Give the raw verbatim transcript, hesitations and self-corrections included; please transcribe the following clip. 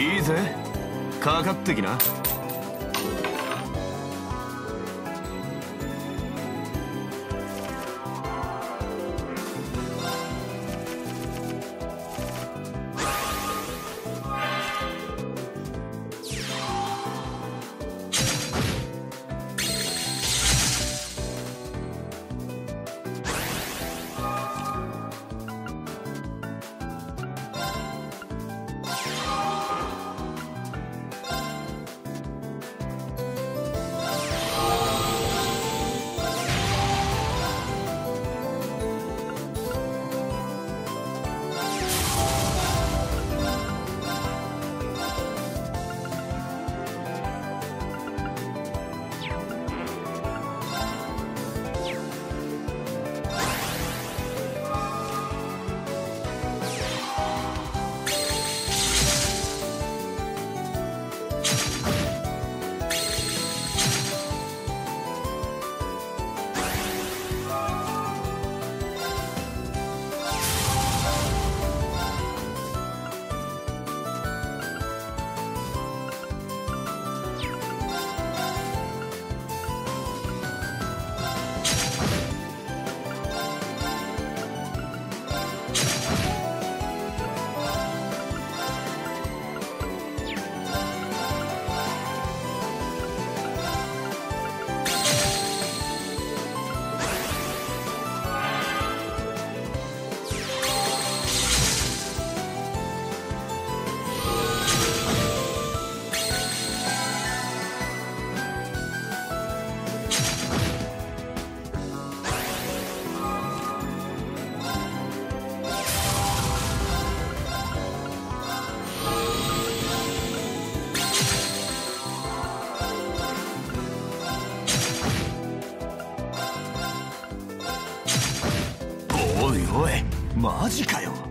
いいぜ、かかってきな。マジかよ。